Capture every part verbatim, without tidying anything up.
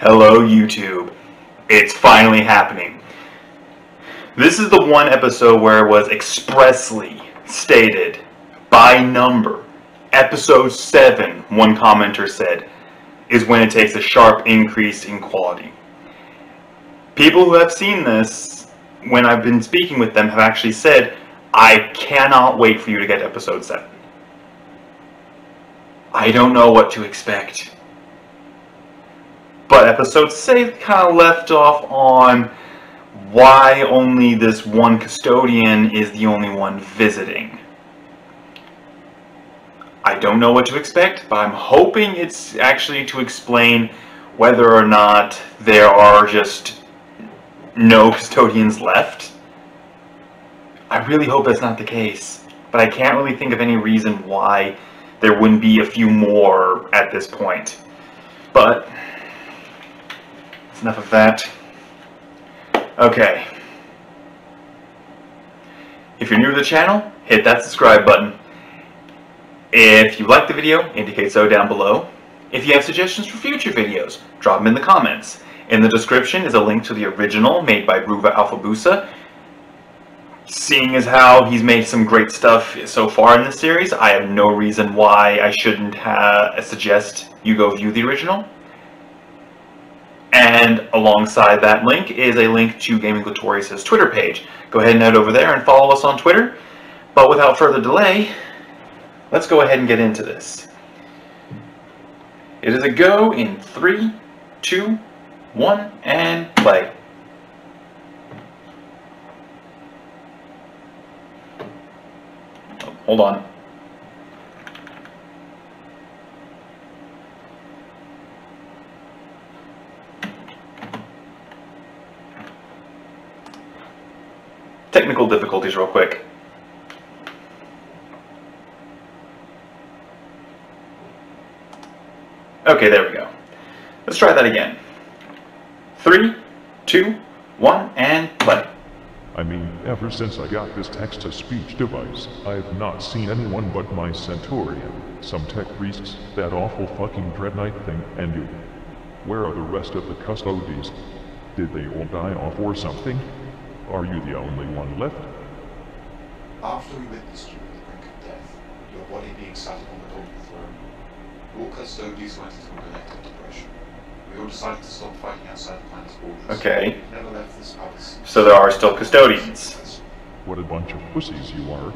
Hello YouTube, it's finally happening. This is the one episode where it was expressly stated by number. Episode seven, one commenter said, is when it takes a sharp increase in quality. People who have seen this, when I've been speaking with them, have actually said, I cannot wait for you to get episode seven. I don't know what to expect. But episode six kind of left off on why only this one custodian is the only one visiting. I don't know what to expect, but I'm hoping it's actually to explain whether or not there are just no custodians left. I really hope that's not the case, but I can't really think of any reason why there wouldn't be a few more at this point. But enough of that. Okay. If you're new to the channel, hit that subscribe button. If you like the video, indicate so down below. If you have suggestions for future videos, drop them in the comments. In the description is a link to the original made by Bruva Alfabusa. Seeing as how he's made some great stuff so far in this series, I have no reason why I shouldn't ha suggest you go view the original. And alongside that link is a link to Gaming Glatorius' Twitter page. Go ahead and head over there and follow us on Twitter. But without further delay, let's go ahead and get into this. It is a go in three, two, one, and play. Oh, hold on. Technical difficulties real quick. Okay, there we go. Let's try that again. Three, two, one, and play. I mean, ever since I got this text-to-speech device, I've not seen anyone but my Centaurian, some tech priests, that awful fucking Dreadnought thing, and you. Where are the rest of the Custodes? Did they all die off or something? Are you the only one left? After we witnessed you on the brink of death, your body being sat upon the golden throne, all Custodes went into a collective depression. We all decided to stop fighting outside the planet's borders. Okay. We never left this palace. So there are still Custodians. What a bunch of pussies you are.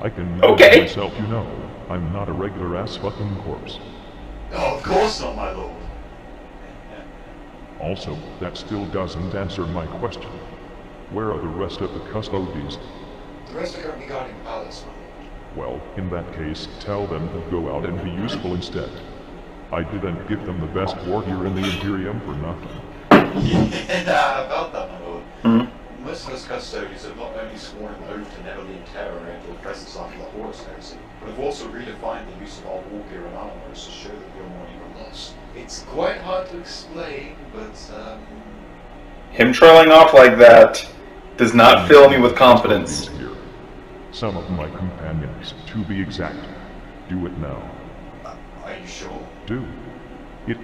I can okay. myself, you know. I'm not a regular ass fucking corpse. Oh, of course not, my lord. Also, that still doesn't answer my question. Where are the rest of the Custodes? The rest are currently guarding the palace, my lord. Well, in that case, tell them to go out and be useful instead. I didn't give them the best warrior in the Imperium for nothing. Yeah, about that, my lord. Mm-hmm. Most of us Custodes have not only sworn an oath to never leave Terra and your presence after the Horus heresy, but have also redefined the use of our wargear and armors to show that we are more even lost. It's quite hard to explain, but um... him trailing off like that does not fill me with confidence. Here. Some of my companions, to be exact. Do it now. Uh, are you sure? Do it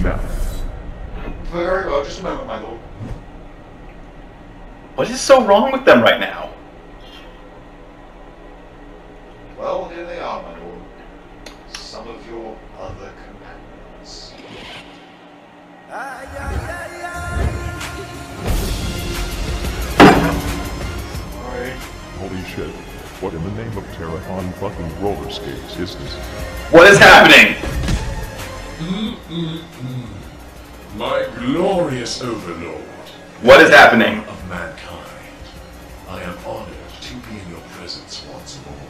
now. Very well, just a moment, my lord. What is so wrong with them right now? Well, here they are, my lord. Some of your other companions. Aye, aye, aye, aye. Holy shit, what in the name of Terracon fucking roller skates is this? What is happening? Mm-mm-mm. My glorious overlord. What is happening? Of mankind, I am honored to be in your presence once more.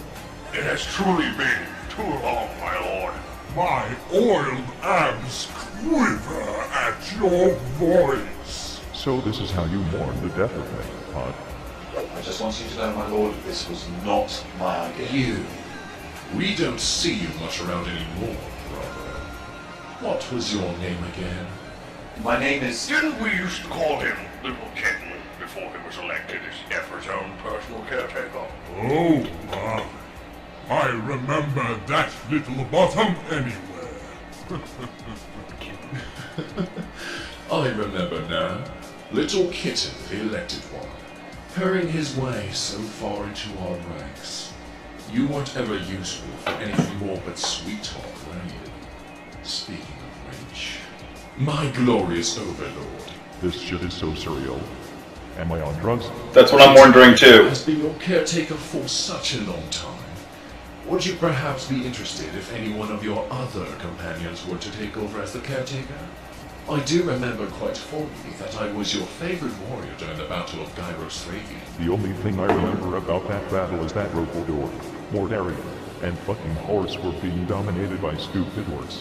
It has truly been too long, my lord. My oiled abs quiver at your voice. So this is how you mourn the death of me, Pod. I just want you to know, my lord, this was not my idea. You. We don't see you much around anymore, brother. What was your name again? My name is... Didn't we used to call him Little Kitten before he was elected as Everton's own personal caretaker? Oh, my. I remember that little bottom anywhere. I remember now. Little Kitten, the elected one, purring his way so far into our ranks. You weren't ever useful for anything more but sweet talk, were you? Speaking of which, my glorious overlord. This shit is so surreal. Am I on drugs? That's what I'm wondering too. Has been your caretaker for such a long time. Would you perhaps be interested if any one of your other companions were to take over as the caretaker? I do remember quite fondly that I was your favorite warrior during the Battle of Gyros the third. The only thing I remember about that battle is that Rogal Dorn, Mortarion, and fucking Horus were being dominated by stupid orcs.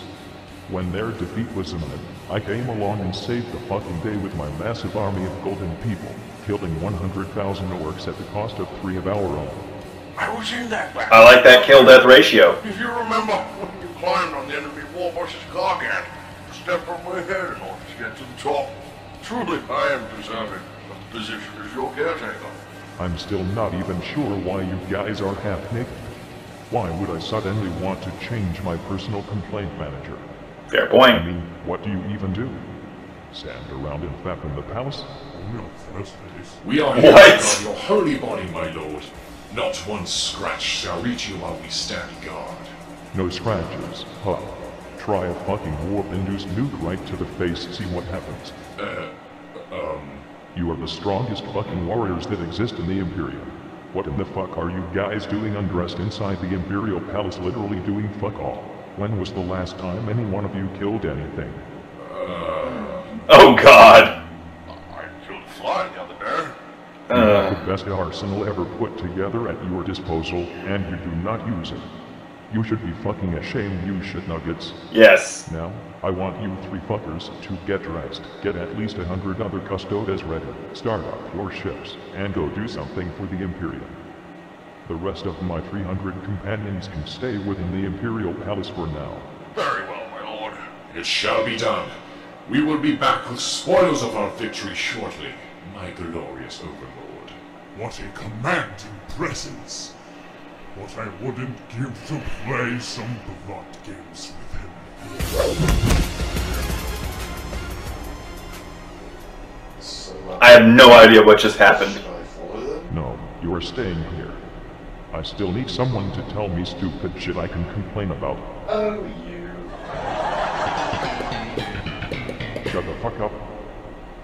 When their defeat was imminent, I came along and saved the fucking day with my massive army of golden people, killing one hundred thousand orcs at the cost of three of our own. I was in that battle. I like that kill-death ratio. If you remember, when you climbed on the enemy Warboss Gargant, step on my head in order to get to the top. Truly, I am deserving of the position as your caretaker. I'm still not even sure why you guys are half-naked. Why would I suddenly want to change my personal complaint manager? Fair point. I mean, what do you even do? Stand around and flap in the palace? We are here on your holy body, my lord. Not one scratch shall reach you while we stand guard. No scratches, huh? Try a fucking warp-induced nuke right to the face, see what happens. Uh, um... You are the strongest fucking warriors that exist in the Imperium. What in the fuck are you guys doing undressed inside the Imperial Palace, literally doing fuck all? When was the last time any one of you killed anything? Uh... Oh god! I killed a fly the other day. Uh... You have the best arsenal ever put together at your disposal, and you do not use it. You should be fucking ashamed, you shit nuggets. Yes. Now, I want you three fuckers to get dressed, get at least a hundred other Custodes ready, start up your ships, and go do something for the Imperium. The rest of my three hundred companions can stay within the Imperial Palace for now. Very well, my lord. It shall be done. We will be back with spoils of our victory shortly, my glorious overlord. What a commanding presence! What I wouldn't give to play some blood games with him. I have no idea what just happened. No, you are staying here. I still need someone to tell me stupid shit I can complain about. Oh, you. Shut the fuck up.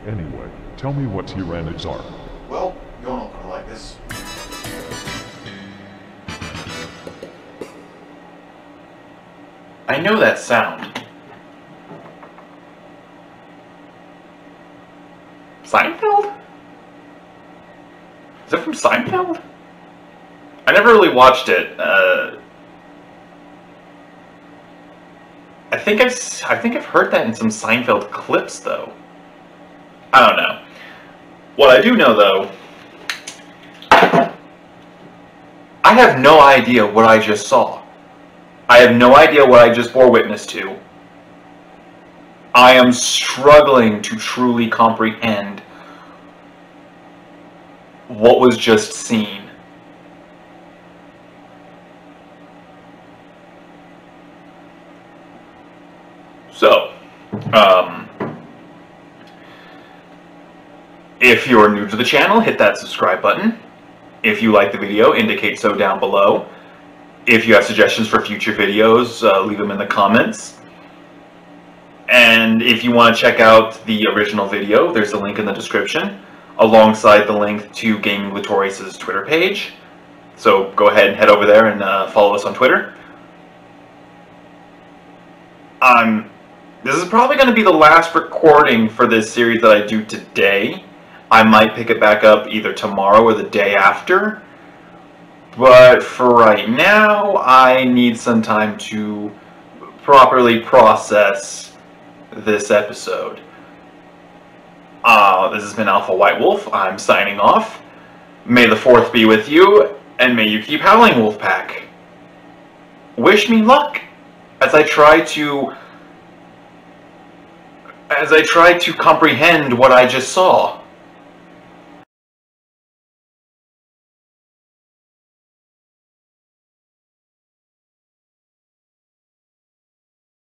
Anyway, tell me what tyranids are. Well, you're not gonna like this. I know that sound. Seinfeld? Is it from Seinfeld? I never really watched it. Uh, I think I've I think I've heard that in some Seinfeld clips though. I don't know. What I do know though, I have no idea what I just saw. I have no idea what I just bore witness to. I am struggling to truly comprehend what was just seen. So, um, if you're new to the channel, hit that subscribe button. If you like the video, indicate so down below. If you have suggestions for future videos, uh, leave them in the comments. And if you want to check out the original video, there's a link in the description, alongside the link to Gaming Glatorius' Twitter page. So go ahead and head over there and uh, follow us on Twitter. Um, this is probably going to be the last recording for this series that I do today. I might pick it back up either tomorrow or the day after. But for right now, I need some time to properly process this episode. Uh, this has been Alpha White Wolf. I'm signing off. May the fourth be with you, and may you keep howling, Wolfpack. Wish me luck as I try to... as I try to comprehend what I just saw.